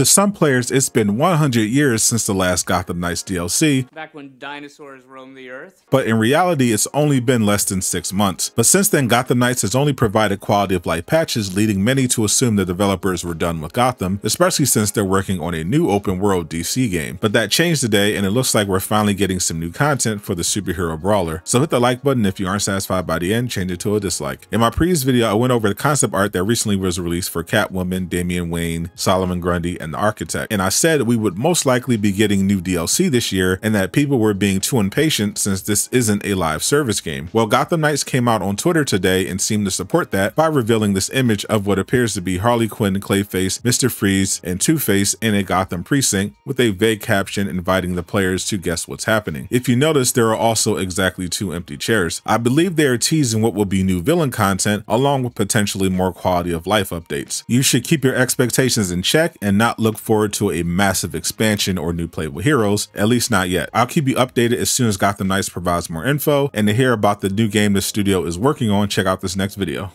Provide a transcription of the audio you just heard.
To some players, it's been 100 years since the last Gotham Knights DLC, back when dinosaurs roamed the earth. But in reality, it's only been less than 6 months. But since then, Gotham Knights has only provided quality of life patches, leading many to assume the developers were done with Gotham, especially since they're working on a new open world DC game. But that changed today, and it looks like we're finally getting some new content for the superhero brawler. So hit the like button if you aren't satisfied by the end, change it to a dislike. In my previous video, I went over the concept art that recently was released for Catwoman, Damian Wayne, Solomon Grundy, and the Architect, and I said we would most likely be getting new DLC this year and that people were being too impatient since this isn't a live service game. Well, Gotham Knights came out on Twitter today and seemed to support that by revealing this image of what appears to be Harley Quinn, Clayface, Mr. Freeze, and Two-Face in a Gotham precinct, with a vague caption inviting the players to guess what's happening. If you notice, there are also exactly 2 empty chairs. I believe they are teasing what will be new villain content along with potentially more quality of life updates. You should keep your expectations in check and not look forward to a massive expansion or new playable heroes, at least not yet. I'll keep you updated as soon as Gotham Knights provides more info, and to hear about the new game the studio is working on, check out this next video.